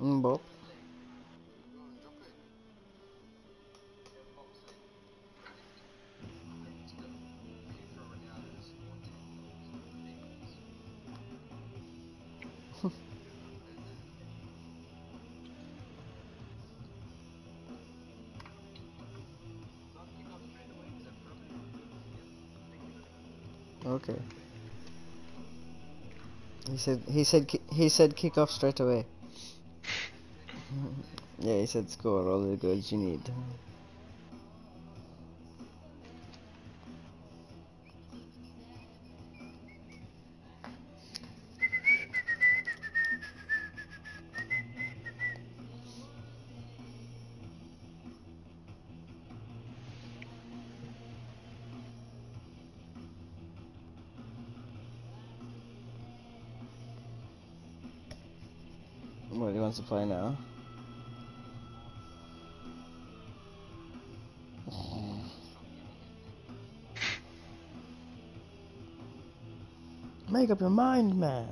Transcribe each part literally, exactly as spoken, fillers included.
Mbappé. Okay. He said. He said. He said. Kick off straight away. Yeah, he said score all the goals you need. What, he wants to play now? Make up your mind, man.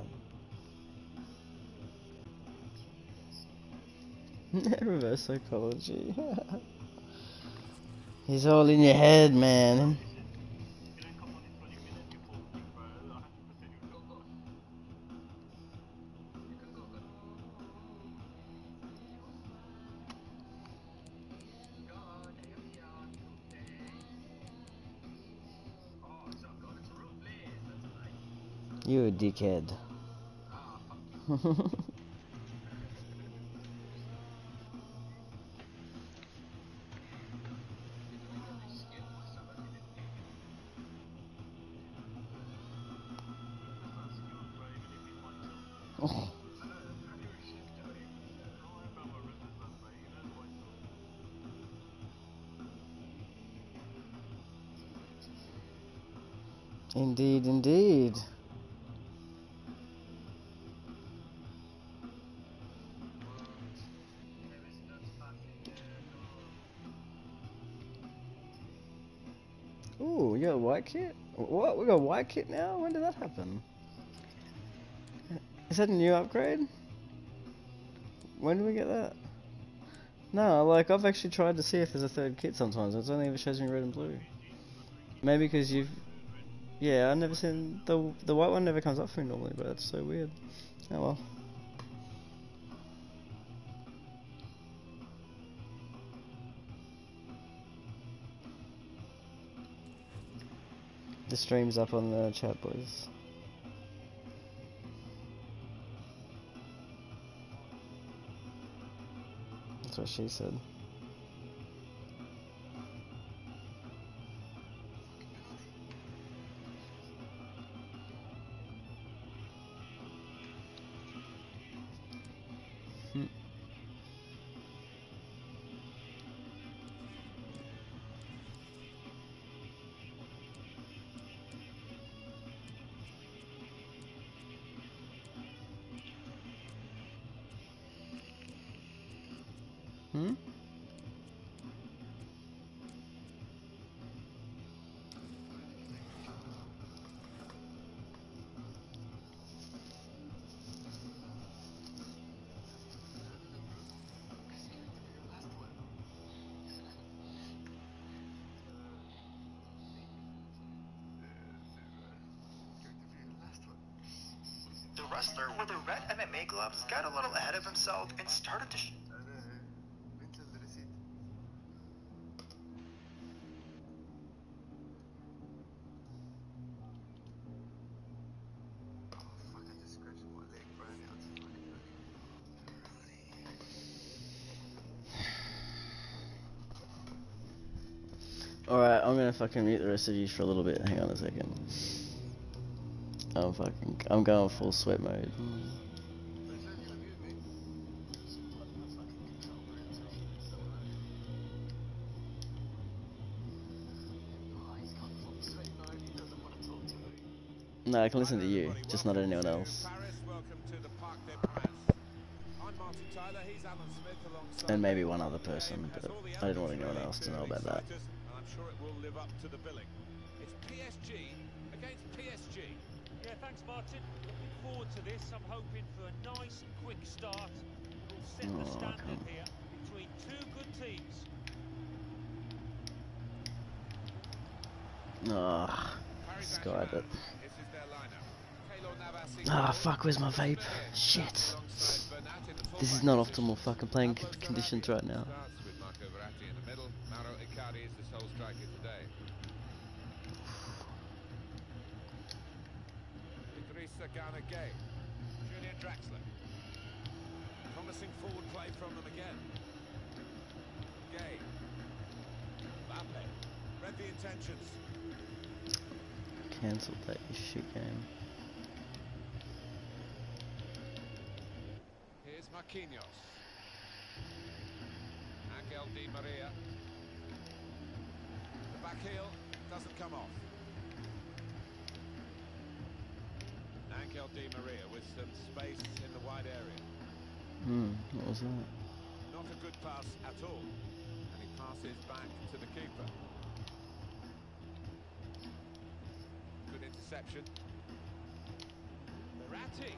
Reverse psychology. He's all in your head, man. You a dickhead. Oh. Indeed, indeed. Ooh, you got a white kit? What? We got a white kit now? When did that happen? Is that a new upgrade? When did we get that? No, like, I've actually tried to see if there's a third kit sometimes. It only ever shows me red and blue. Maybe because you've... Yeah, I've never seen... The, the white one never comes up for me normally, but that's so weird. Oh well. The stream's up on the chat, boys. That's what she said. Hmm. Hmm? The wrestler with the red M M A gloves got a little ahead of himself and started to sh Alright, I'm gonna fucking mute the rest of you for a little bit. Hang on a second. I'm fucking... I'm going full sweat mode. No, I can listen to you, just not anyone else. Welcome to the Parc des Princes. I'm Martin Tyler, he's Alan Smith alongside... And maybe one other person, but I didn't want anyone else to know about that. Sure, it will live up to the billing. It's P S G against P S G. Yeah, thanks, Martin. Looking forward to this. I'm hoping for a nice, quick start. We'll set the standard here between two good teams. Ah, oh, skied it. Ah, oh, fuck, where's my vape? Shit. This is not optimal fucking playing conditions right now. Julian Draxler. Promising forward play from them again. Gay. Mbappé. Read the intentions. Cancelled that shit game. Here's Marquinhos. Angel Di Maria. The back heel doesn't come off. Angel Di Maria with some space in the wide area. Hmm, what was that? Not a good pass at all. And he passes back to the keeper. Good interception. Verratti.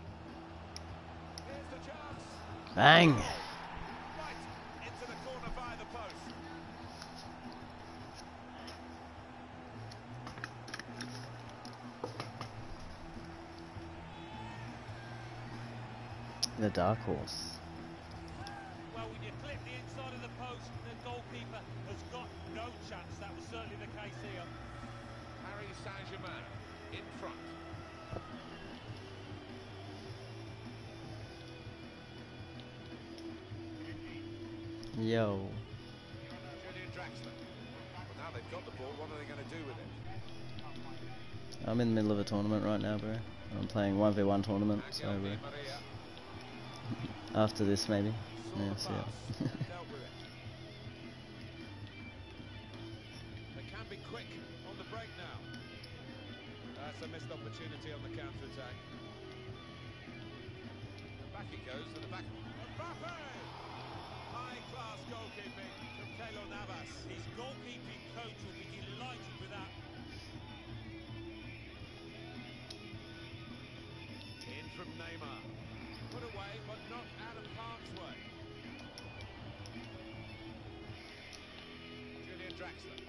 Here's the chance. Bang! Right into the corner by the post. The dark horse. Well, when you clip the inside of the post, the goalkeeper has got no chance. That was certainly the case here. Paris Saint-Germain in front. Yo. Julian Draxler. Well, now they've got the ball. What are they going to do with it? I'm in the middle of a tournament right now, bro. I'm playing one v one tournament, so bro. After this, maybe. Yeah, see it. They can be quick on the break now. That's a missed opportunity on the counter attack. Back it goes to the back. Mbappé! High class goalkeeping from Keylor Navas. His goalkeeping coach will be delighted with that. In from Neymar. Put away, but not out of harm's way. Julian Draxler.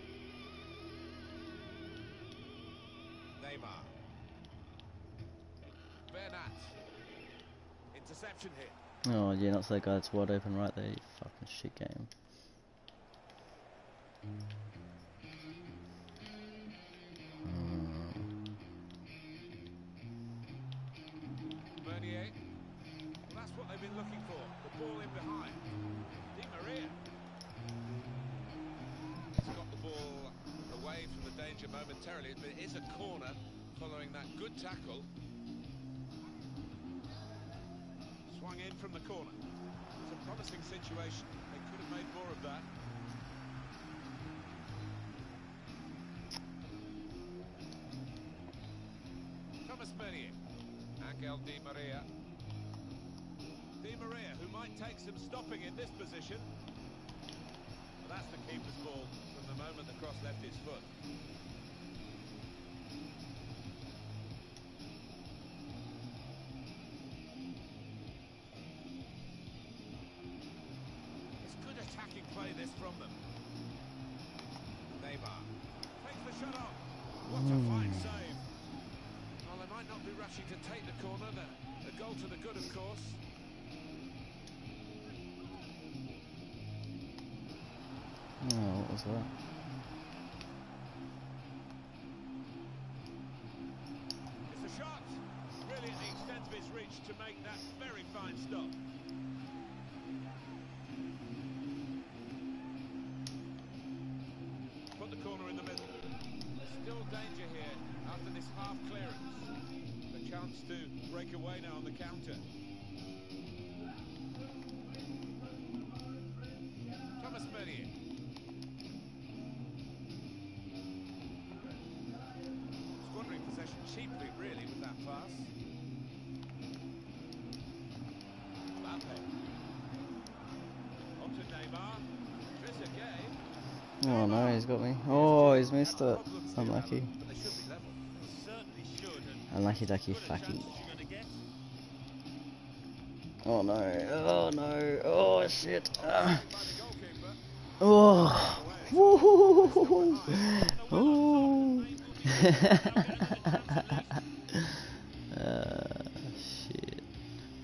Neymar. Bernat. Interception here. Oh, yeah, not so guy. It's wide open right there. You fucking shit game. Momentarily, but it is a corner following that good tackle. Swung in from the corner. It's a promising situation. They could have made more of that. Thomas Müller. Angel Di Maria. Di Maria, who might take some stopping in this position. But that's the keeper's ball from the moment the cross left his foot. This from them. Neymar takes the shot off. What a fine save. Well, they might not be rushing to take the corner. The, the goal to the good, of course. No, oh, what was that? It's a shot. Really at the extent of his reach to make that very fine stop. To break away now on the counter. Thomas Bernier. Squandering possession cheaply, really, with that pass. Mbappé. On to Neymar. Trezeguet. Oh no, he's got me. Oh, he's missed it. Unlucky. Certainly should. Unlucky ducky fucky. Oh no, oh no, oh shit. Uh. Oh. Woohoo. Oh. uh, shit.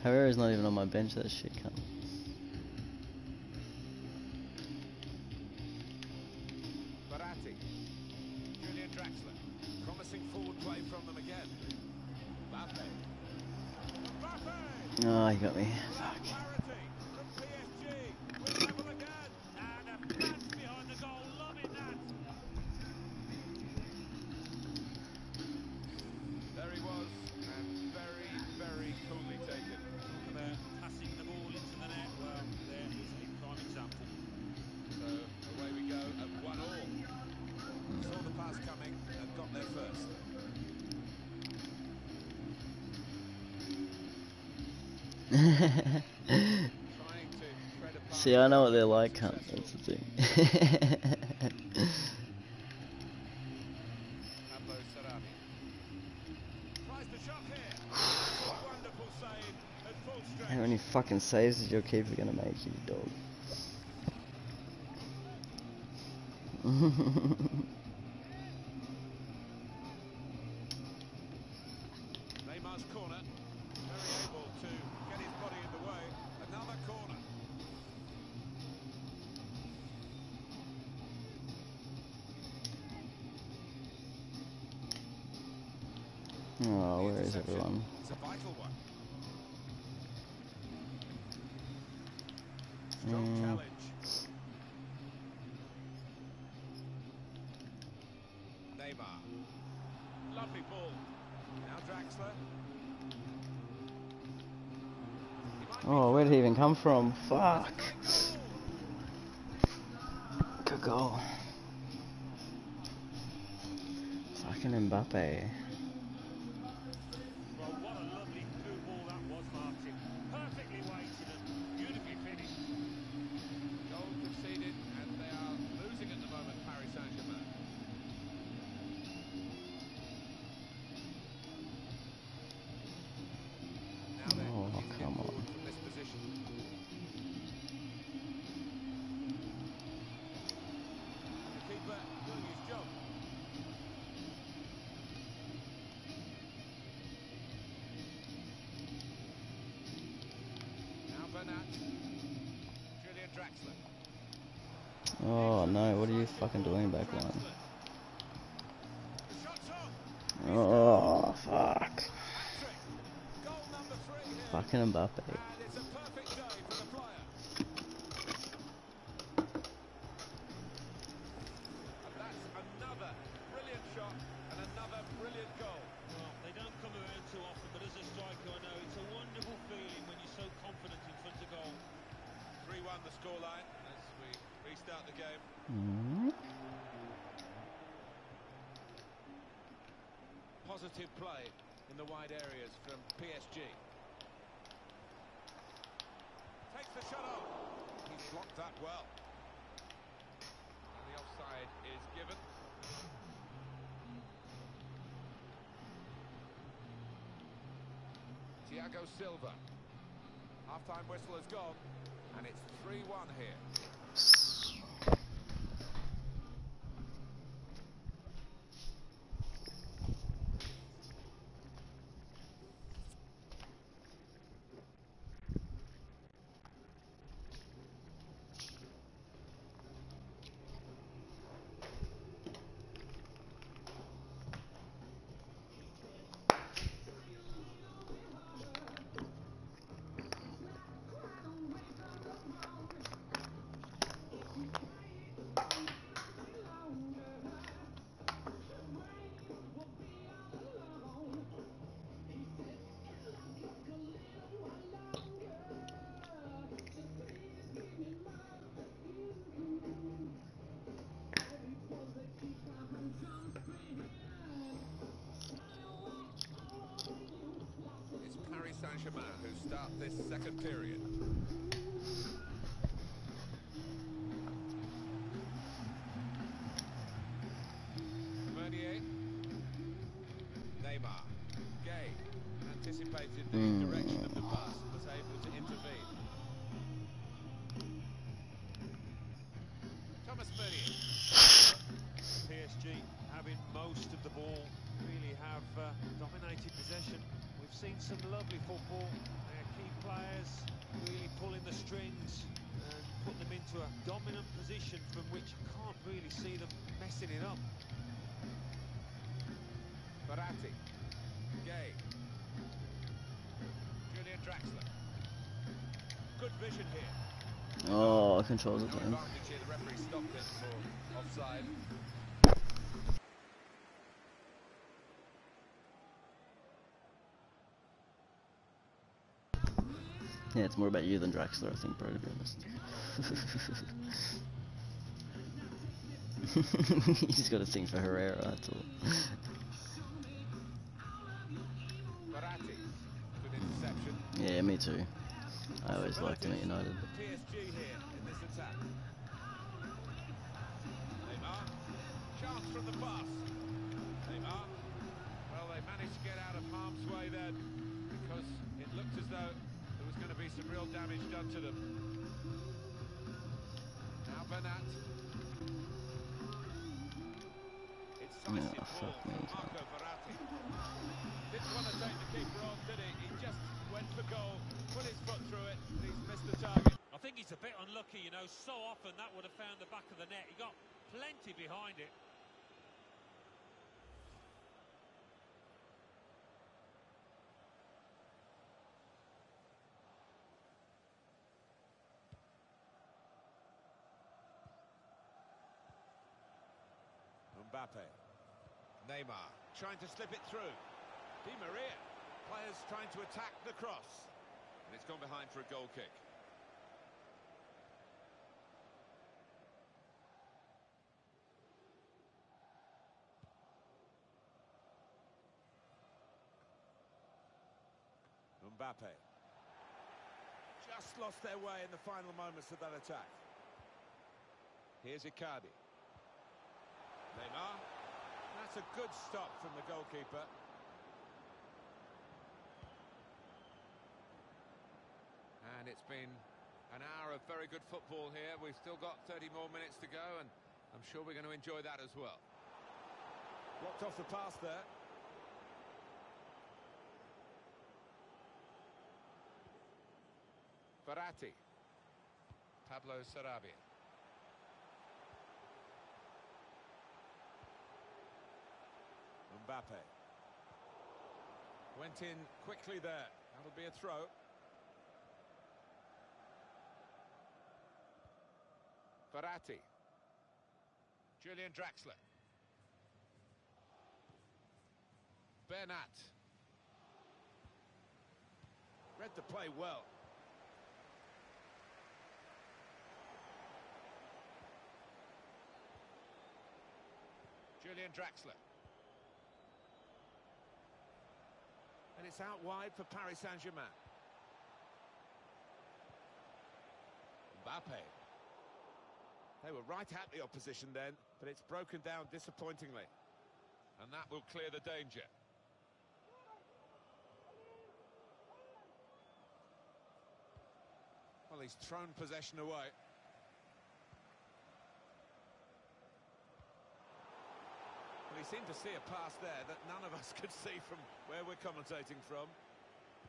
Herrera's not even on my bench, that shit cunt. Verratti. Julian Draxler. Promising forward play from them again. Mbappé. Oh, he got me. Fuck. See, I know what they're like, cunt. That's the thing. Pablo Sarabia tries the shot here. Wonderful save at full strength. How many fucking saves is your keeper gonna make, you dog? Neymar's corner. Oh, where is everyone? It's a vital one. Strong mm. challenge. Neymar. Lovely ball. Now Draxler. Oh, where did he even come from? Fuck. Good goal. Fucking Mbappé. Oh no, what are you fucking doing back line? Oh fuck. Fucking Mbappé. Positive play in the wide areas from P S G. Takes the shot off. He's blocked that well. And the offside is given. Thiago Silva. Half-time whistle has gone. And it's three one here. Saint-Germain, who start this second period. Vernier. Neymar. Verratti, Gay, Julian Draxler. Good vision here. Oh, controls the time. The referee stopped it for offside. Yeah, it's more about you than Draxler, I think, bro, to be honest. He's just got a thing for Herrera, that's all. Yeah, me too. I always liked him at United. P S G here in this attack. Neymar, chance from the pass. Neymar, well, they managed to get out of harm's way there because it looked as though there was going to be some real damage done to them. Now Bernat. It's oh, fuck me. Didn't want to take the keeper on, did he? He just went for goal, put his foot through it, and he's missed the target. I think he's a bit unlucky, you know, so often that would have found the back of the net. He got plenty behind it. Mbappé. Neymar trying to slip it through. Di Maria, players trying to attack the cross, and it's gone behind for a goal kick. Mbappé just lost their way in the final moments of that attack. Here's Icardi. Neymar, that's a good stop from the goalkeeper. And it's been an hour of very good football here. We've still got thirty more minutes to go, and I'm sure we're going to enjoy that as well. Blocked off the pass there. Verratti. Pablo Sarabia. Mbappé. Went in quickly there. That'll be a throw. Verratti. Julian Draxler. Bernat. Read the play well. Julian Draxler. And it's out wide for Paris Saint-Germain. Mbappé. They were right at the opposition then, but it's broken down disappointingly. And that will clear the danger. Well, he's thrown possession away. Well, he seemed to see a pass there that none of us could see from where we're commentating from.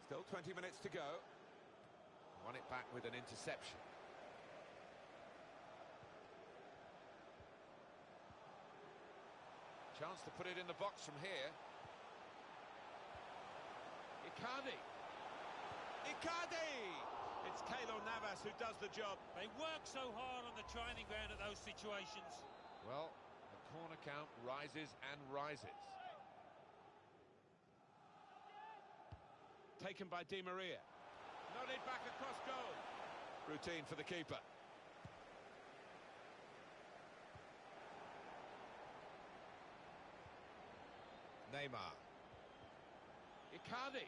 Still twenty minutes to go. Won it back with an interception. Chance to put it in the box from here. Icardi. Icardi! It's Keylor Navas who does the job. They work so hard on the training ground at those situations. Well, the corner count rises and rises. Taken by Di Maria. Nodded back across goal. Routine for the keeper. Neymar. Icardi.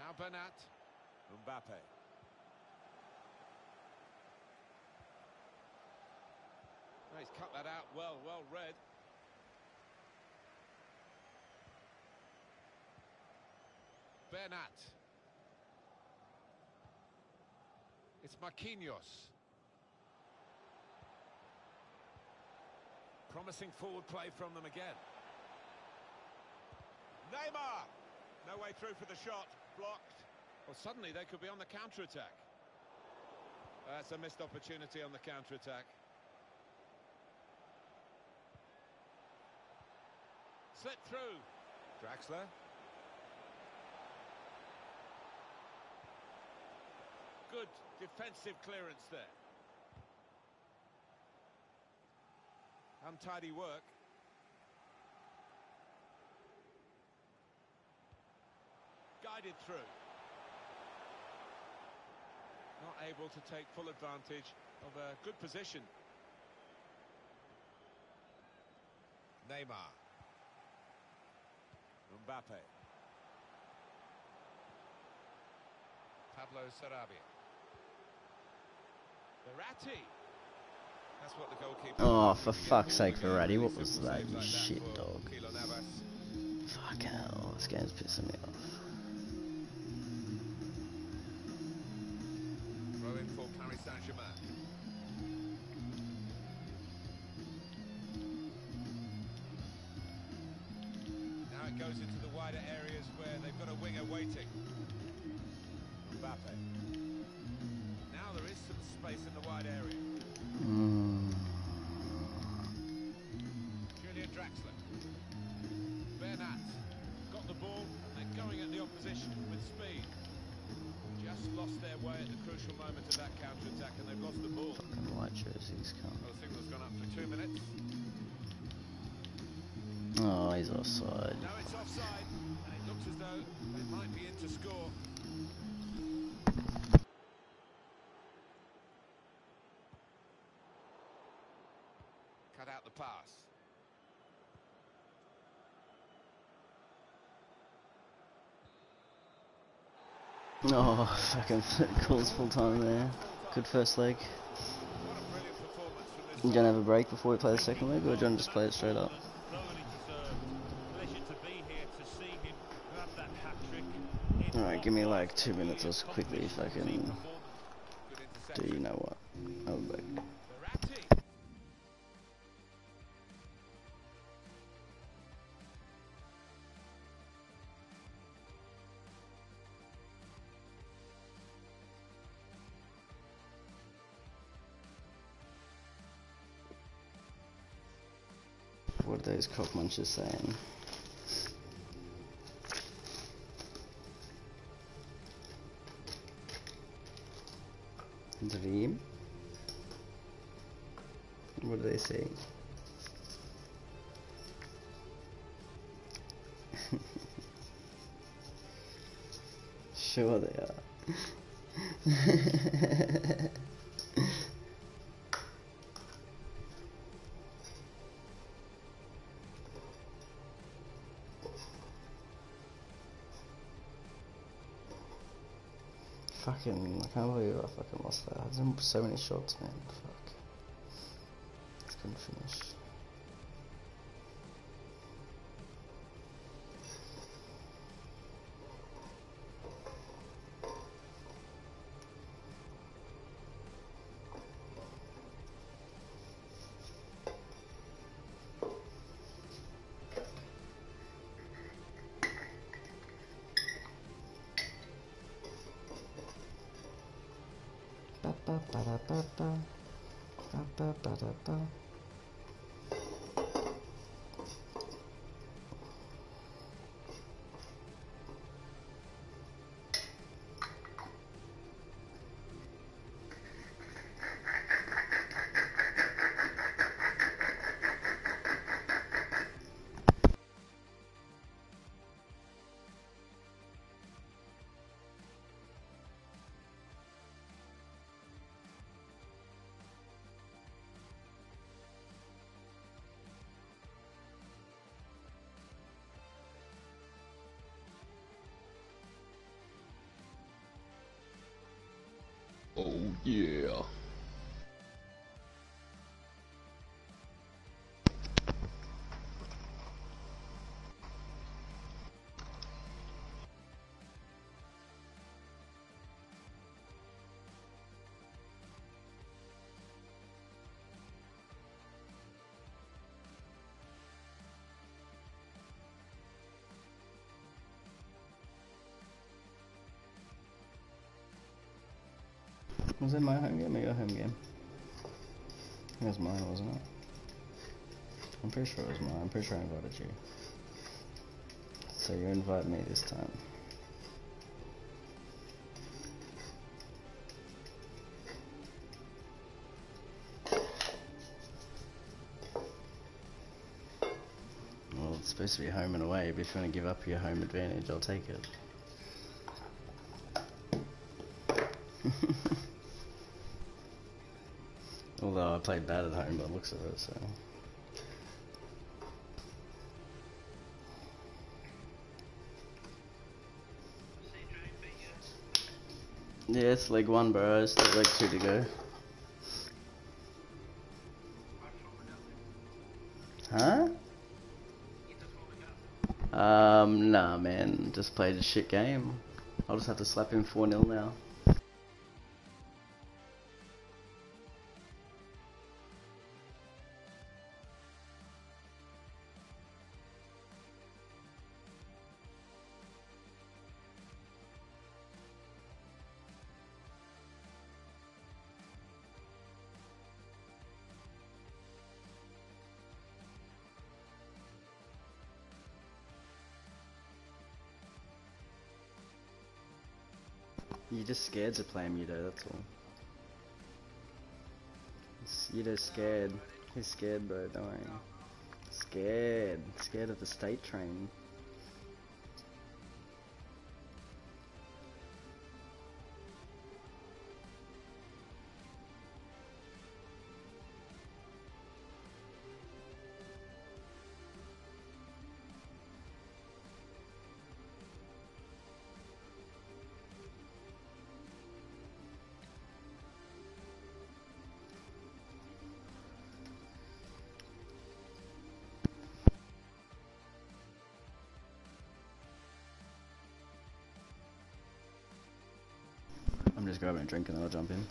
Now Bernat. Mbappé. Well, he's cut that out well, well read. Bernat. It's Marquinhos. Promising forward play from them again. Neymar! No way through for the shot. Blocked. Well, suddenly they could be on the counter-attack. That's a missed opportunity on the counter-attack. Slip through. Draxler. Good defensive clearance there. Untidy work. Guided through. Not able to take full advantage of a good position. Neymar. Mbappé. Pablo Sarabia. Verratti. That's what the goalkeeper... Oh, for fuck's sake, Verratti, what was that, you shit dog? Fuck hell, this game's pissing me off. Throw in for Paris Saint-Germain. Now it goes into the wider areas where they've got a winger waiting. Mbappe. Now there is some space in the wide area. Mm. Julian Draxler. Bernat got the ball and they're going at the opposition with speed. Just lost their way at the crucial moment of that counter-attack and they've lost the ball. Fucking white jerseys, come. Well, the signal's gone up for two minutes. Oh, he's offside. Now it's offside and it looks as though they might be in to score. Cut out the pass. Oh, fucking calls full time there. Good first leg. You don't have a break before we play the second leg, or do you want to just play it straight up? Alright, give me like two minutes or so quickly if I can do you know what. I'll be back. What are those cock munchers saying? Dream? What are they saying? Sure they are. Fucking, I can't believe I fucking lost that. I did so many shots, man. Fuck. Just couldn't finish. Oh yeah. Was it my home game or your home game? It was mine, wasn't it? I'm pretty sure it was mine. I'm pretty sure I invited you. So you invite me this time. Well, it's supposed to be home and away, but if you want to give up your home advantage, I'll take it. Although I played bad at home by the looks of it, so. Yeah, it's leg one, bro. It's still leg two to go. Huh? Um, nah, man. Just played a shit game. I'll just have to slap him four nil now. You're just scared to play him, Udo, that's all. Udo's scared. He's scared, bro, don't worry. Scared. Scared of the state train. I'm just grabbing a drink and then I'll jump in.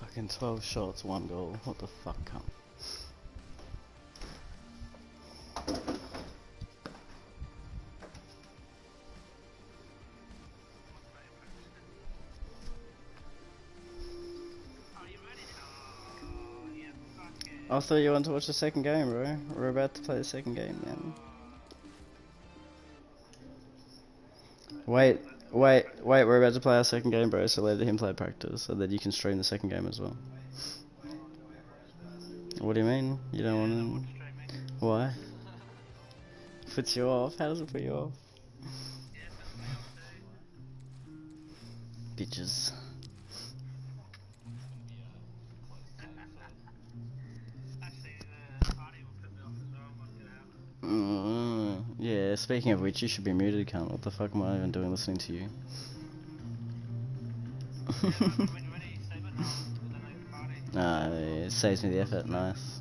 Fucking twelve shots, one goal. What the fuck, come? I thought you wanted to watch the second game, bro. We're about to play the second game, man. Wait. Wait, wait, we're about to play our second game, bro, so let him play practice, so that you can stream the second game as well. What do you mean? You don't yeah, want to... Why? Puts you off? How does it put you off? Bitches. Speaking of which, you should be muted, cunt. What the fuck am I even doing listening to you? No, it saves me the effort, nice.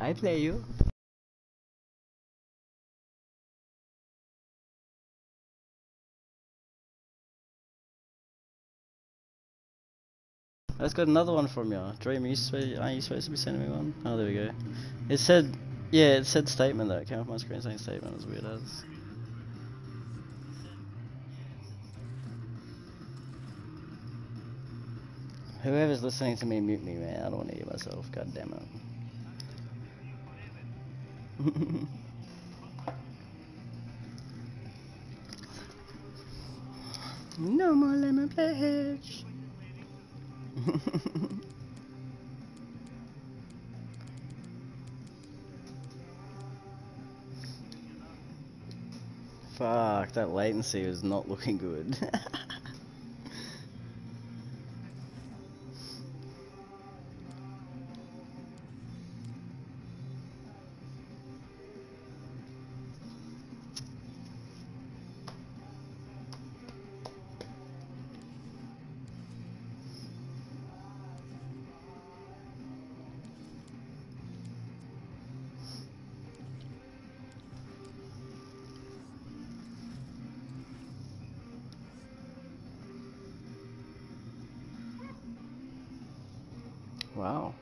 I play you. I just got another one from you. Dream, are you, supposed, are you supposed to be sending me one? Oh, there we go. It said, yeah, it said statement though. It came off my screen saying statement. It was weird as. Whoever's listening to me, mute me, man. I don't want to hear myself. God damn it. No more lemon pledge. Like, that latency was not looking good. Wow.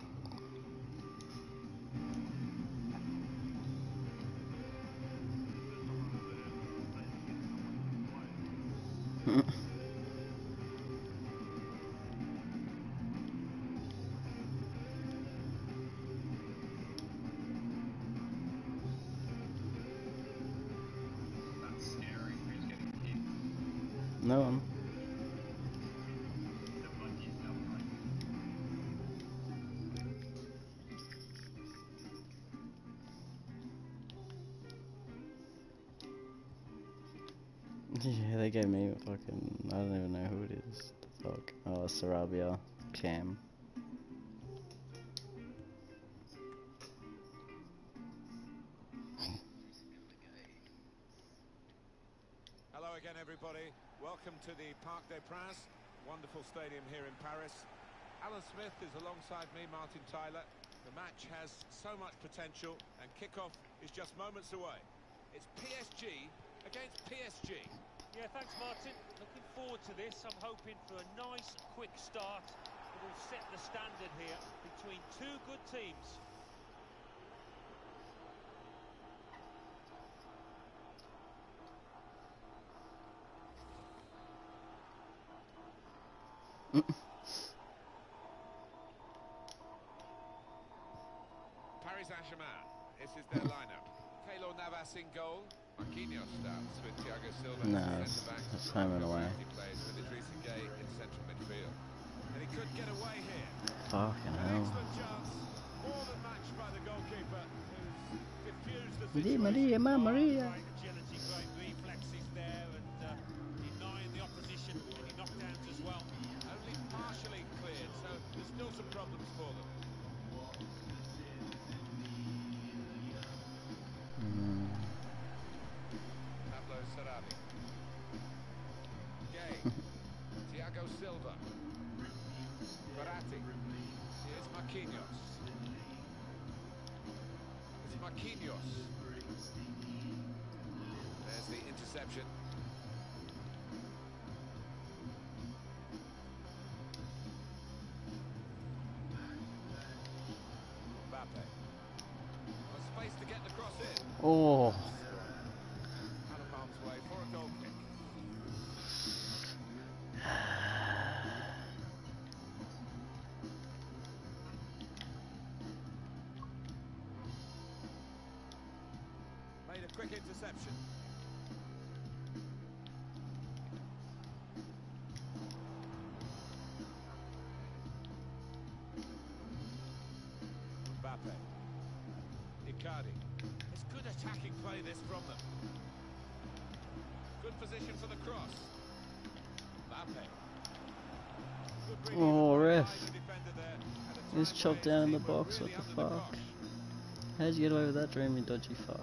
That's scary. Who's getting hit? No one. Yeah, they gave me fucking, I don't even know who it is. The fuck. Oh, Sarabia. Cam. Hello again, everybody. Welcome to the Parc des Princes, wonderful stadium here in Paris. Alan Smith is alongside me, Martin Tyler. The match has so much potential, and kickoff is just moments away. It's P S G against P S G. Yeah, thanks, Martin. Looking forward to this. I'm hoping for a nice, quick start that will set the standard here between two good teams. Paris Saint-Germain. This is their lineup. Keylor Navas in goal. Marquinhos starts with Thiago Silva no, in centre back. That's home and away. He plays with Idrissa Gueye in central midfield. And he could get away here. Fucking hell. Excellent chance. More than matched by the goalkeeper, who's diffused the situation. Maria, Maria, Maria. Agility, great reflexes there, and uh, denying the opposition any knockdowns as well. Only partially cleared, so there's still some problems for them. Sarabia. Gueye. Thiago Silva. Verratti. Here's Marquinhos. It's Marquinhos. There's the interception. Mbappé. A space to get the cross in. Oh. Quick interception. Mbappé. Icardi. It's good attacking play this from them. Good position for the cross. Mbappé. Oh, ref. He's chopped down in the box. What the fuck? How'd you get away with that dreamy dodgy fuck?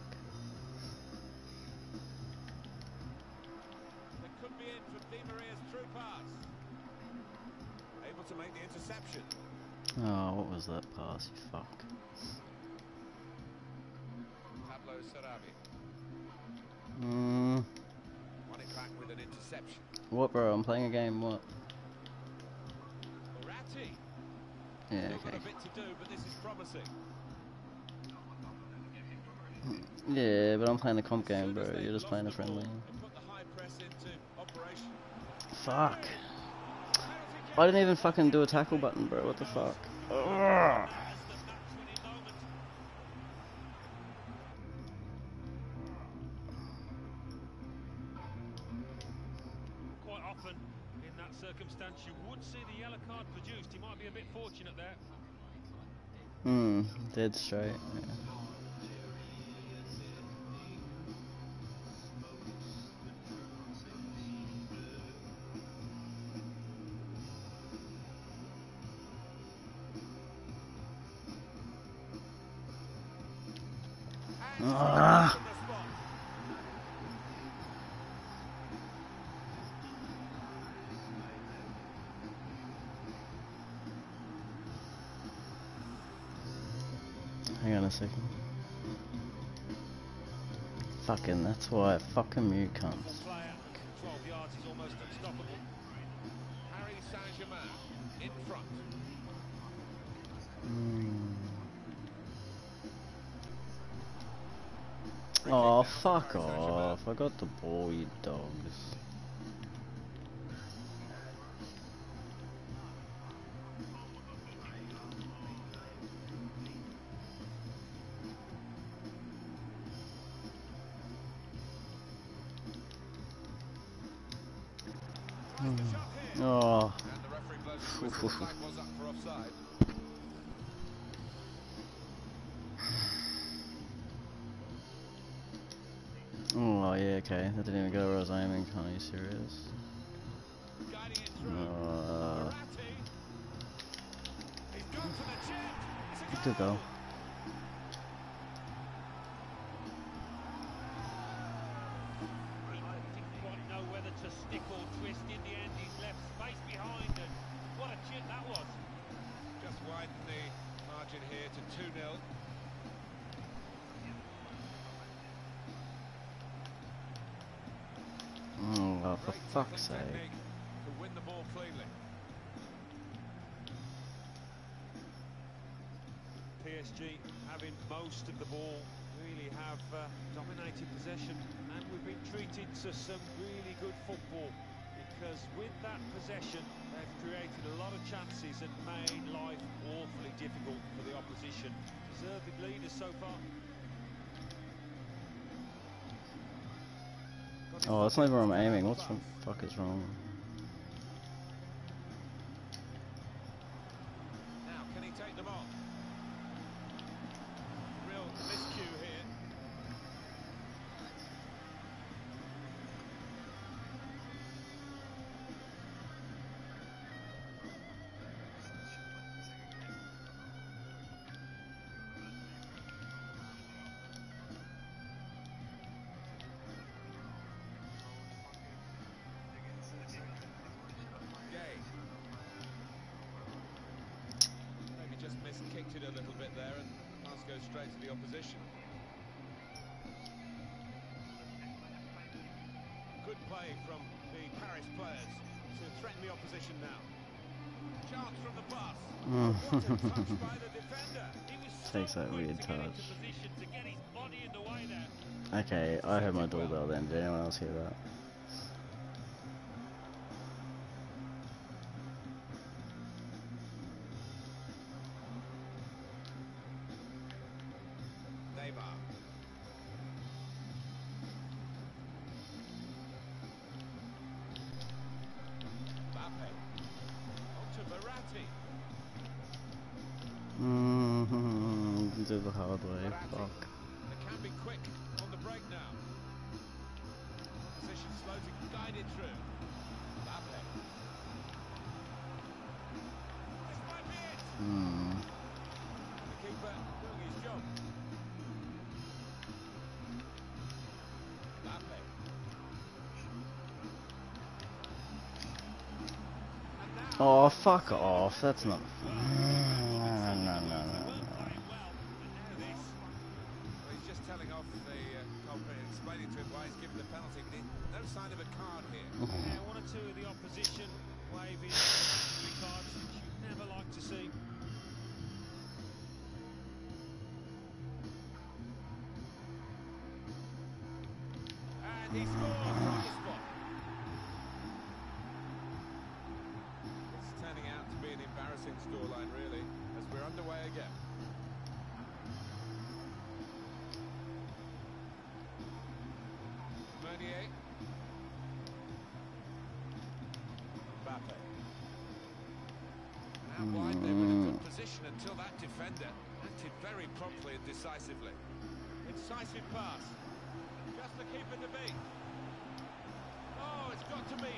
Oh, what was that pass? You fuck. Pablo Sarabia. Mm. Won it back with an interception. What, bro? I'm playing a game. What? Verratti. Yeah. Still okay. Got a bit to do, but this is promising. Yeah, but I'm playing a comp game, bro. You're just playing a friendly. Put the high press into operation. Fuck. I didn't even fucking do a tackle button, bro. What the fuck? Ugh. Quite often, in that circumstance, you would see the yellow card produced. He might be a bit fortunate there. Hmm, dead straight. Yeah. Ah. Hang on a second. Fucking, that's why I fucking mute comes. twelve yards is almost unstoppable. Paris Saint-Germain in front. Mm. Oh, fuck off. I got the ball, you dogs. Oh yeah, okay, that didn't even go where I was aiming. Are you serious? Uh, good goal. Fuck's sake. To win the ball cleanly. P S G having most of the ball, really have uh, dominated possession, and we've been treated to some really good football, because with that possession they've created a lot of chances and made life awfully difficult for the opposition. Deserved leaders so far. Oh, that's not even where I'm aiming. What the fuck is wrong? Now, can he take them on? Real miscue here. Kicked it a little bit there, and the pass goes straight to the opposition. Good play from the Paris players to threaten the opposition now. Chance from the pass. What a touch by the defender. He was takes that weird touch. To get his body in the way there. Okay, I heard my doorbell then. Did anyone else hear that? The hard way, fuck. They can be quick on the break now. Position slow to guide it through. Mbappé. This might be it. Mm. The keeper doing his job. Mbappé. Oh, fuck off. That's not. No, no, no, no. Sign of a card here. Yeah, one or two of the opposition waving cards that you'd never like to see. And he scores from the spot. It's turning out to be an embarrassing scoreline, really, as we're underway again. Mernier. Until that defender acted very promptly and decisively. Incisive pass. Just the keeper to beat. Oh, it's got to be.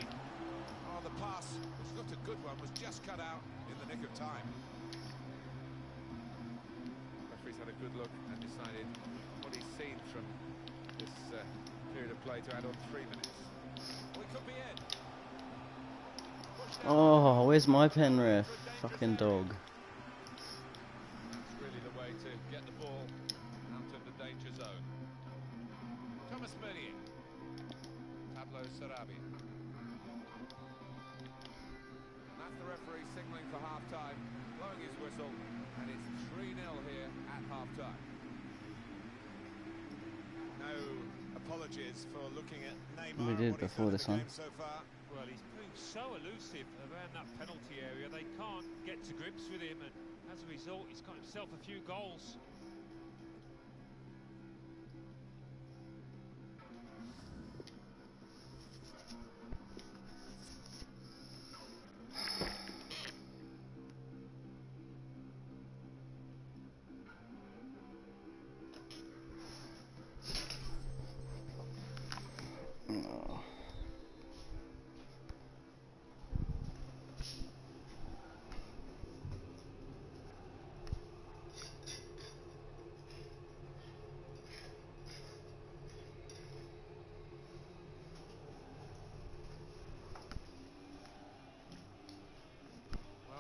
Oh, the pass, which looked a good one, was just cut out in the nick of time. Referee's had a good look and decided what be seen from this uh, period of play to add on three minutes. We could be in. Oh, where's my pen ref? Fucking dog. That's really the way to get the ball out of the danger zone. Thomas Müller. Pablo Sarabia. And that's the referee signalling for half time, blowing his whistle, and it's three nil here at half time. No apologies for looking at Neymar. We did before this one. So far. Well, he's been so elusive around that penalty area, they can't get to grips with him, and as a result, he's got himself a few goals.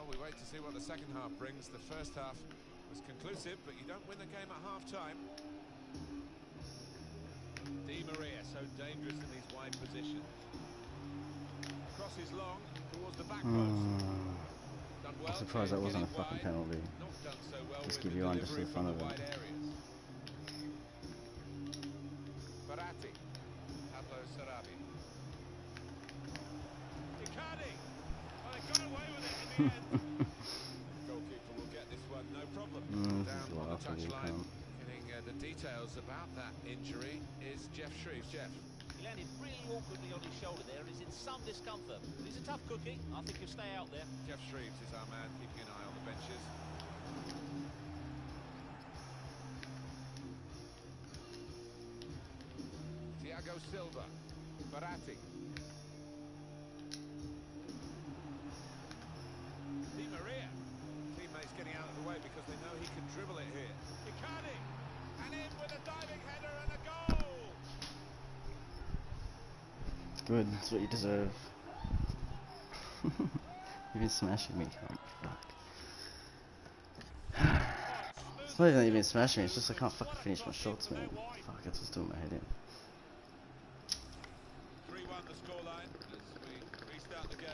We wait to see what the second half brings. The first half was conclusive, but you don't win the game at half-time. Di Maria, so dangerous in his wide position. Crosses long towards the back post. Mm. Well, I'm surprised that wasn't a fucking penalty. Not done so well. Just give you one just in front of it. Verratti, Pablo Sarabia. Icardi! Well, they got away with it. Goalkeeper will get this one, no problem. Mm, down on the touchline. Getting uh, the details about that injury is Jeff Shreves. Jeff. He landed really awkwardly on his shoulder there and is in some discomfort. But he's a tough cookie. I think he'll stay out there. Jeff Shreves is our man, keeping an eye on the benches. Thiago Silva, Verratti. Getting out of the way because they know he can dribble it here. Icardi, and in with a diving header and a goal. Good, that's what you deserve. You've been smashing me, can't fuck. It's not even that you've been smashing me, it's just I can't fucking finish my shots, man. Fuck, it's just doing my head in. three one the scoreline as we restart the game.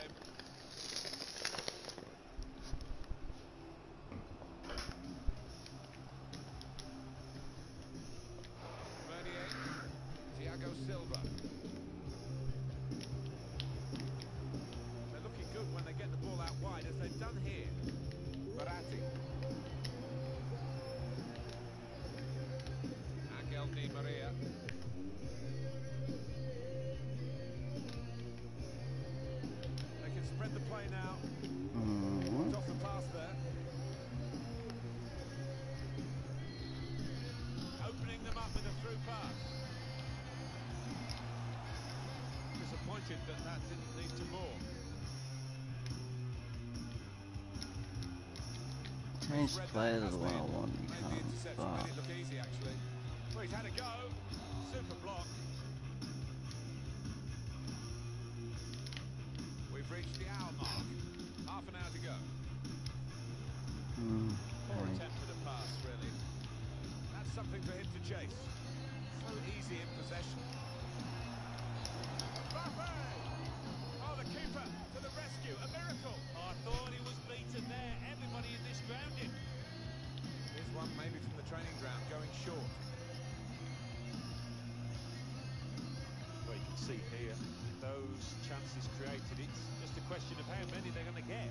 Silva. They're looking good when they get the ball out wide, as they've done here. Verratti. Angel Di Maria. They can spread the play now. Mm-hmm. It's off the pass there. Opening them up with a through pass. That that didn't lead to more. Changed players as well. One can't. It looked easy actually. Well, he's had a go. Super block. We've reached the hour mark. Half an hour to go. Mm, Poor okay. attempt at a pass, really. That's something for him to chase. So easy in possession. Oh, the keeper to the rescue, a miracle. Oh, I thought he was beaten there. Everybody in this grounded. Here's one maybe from the training ground, going short. Well, you can see here, those chances created, it's just a question of how many they're going to get.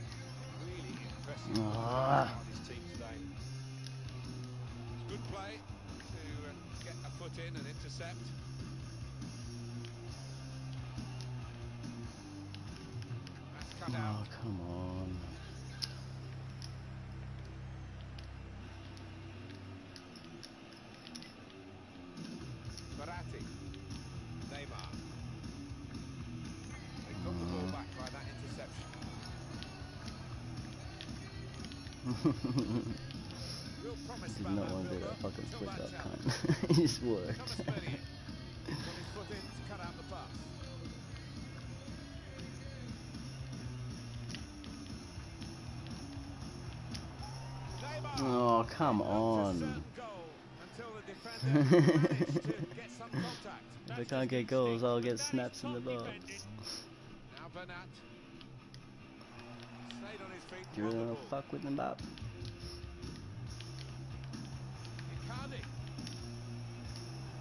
Really impressive on this team today. It's good play to uh, get a foot in and intercept. Oh, come on. Verratti. Neymar. They got the ball back by that interception. Real Did not want to be a fucking switch up cunt. It just worked. Oh, come on. If I can't get goals, I'll get snaps in the box. Now Bernat. Stayed on his feet. Do you really want to fuck with Mbappé? Icardi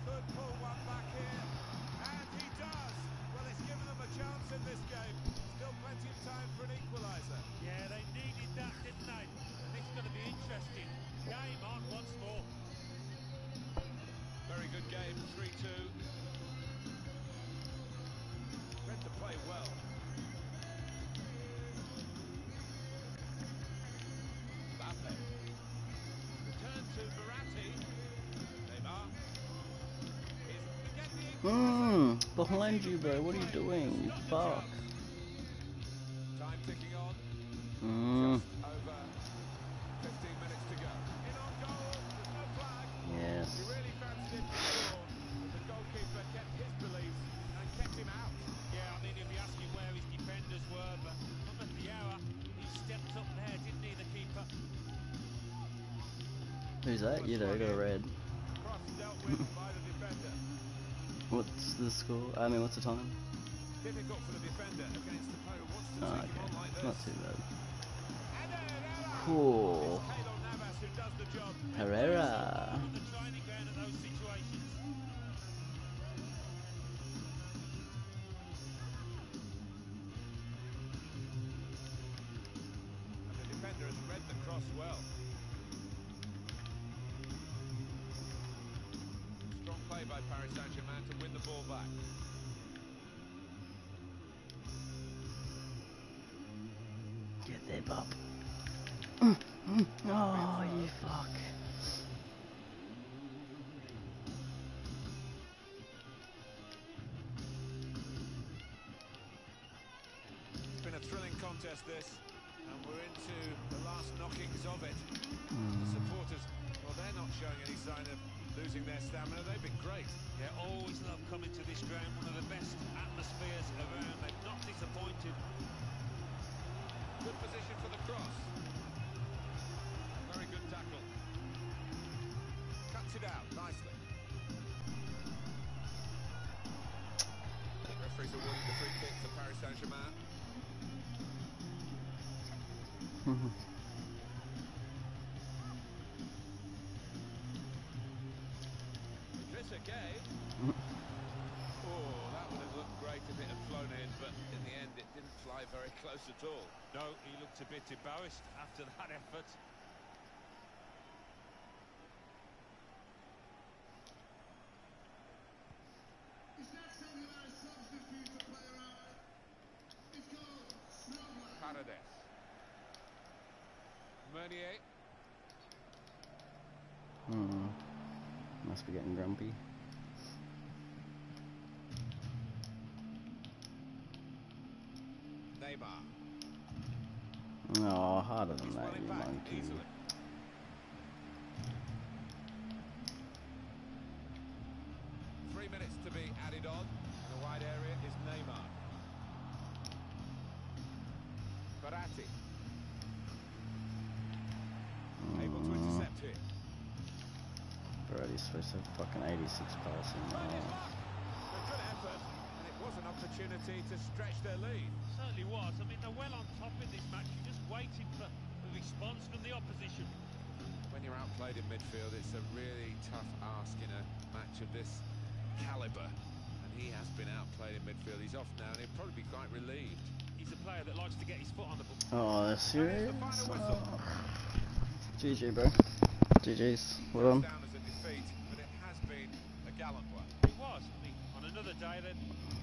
could pull one back here, and he does. Well, it's given them a chance in this game. Still plenty of time for an equaliser. Yeah, they needed that, didn't they? It's going to be interesting. Game on once more. Very good game, three two. Meant to play well. Mbappé. Return to Verratti. Neymar. Is again the. Mmm, behind you, bro. What are you doing? You fuck. Time ticking on. Mmm. Over. fifteen minutes to go. In on goal. There's no flag. Yes. He really fancied the score, but the goalkeeper kept his belief and kept him out. Yeah, I mean, he'll be asking where his defenders were, but up at the hour, he stepped up there, didn't he, the keeper? Who's that? Yeah, they got a red. Cross dealt with by the defender. What's the score? I mean, what's the time? Difficult for the defender against the player who wants to oh, take okay. him on like this. Not too bad. Cool. Herrera. And the defender has read the cross well. Strong play by Paris Saint-Germain to win the ball back. Get there, Bob. Oh, you fuck. It's been a thrilling contest, this, and we're into the last knockings of it. Mm. The supporters, well, they're not showing any sign of losing their stamina. They've been great. They always love coming to this ground, one of the best atmospheres around. They've not disappointed. Good position for the cross. Very good tackle. Cuts it out nicely. The referees are awarding the free kick to Paris Saint-Germain. It's okay. Oh, that would have looked great if it had flown in, but in the end it didn't fly very close at all. No, he looked a bit embarrassed after that effort. Hmm. Must be getting grumpy. Neymar. No, harder than He's that, you monkey. Three minutes to be added on. The wide area is Neymar. Verratti. Able to intercept it. Verratti's supposed to have fucking eighty-six passing. Oh. A good effort, and it was an opportunity to stretch their lead. Certainly was. I mean, they're well on top in this match. You're just waiting for a response from the opposition. When you're outplayed in midfield, it's a really tough ask in a match of this calibre. And he has been outplayed in midfield. He's off now, and he'll probably be quite relieved. He's a player that likes to get his foot on the ball. Oh, that's serious. G G, bro. G G's. Well done. Down as a defeat, but it has been a gallant one. It was. I mean, on another day, then.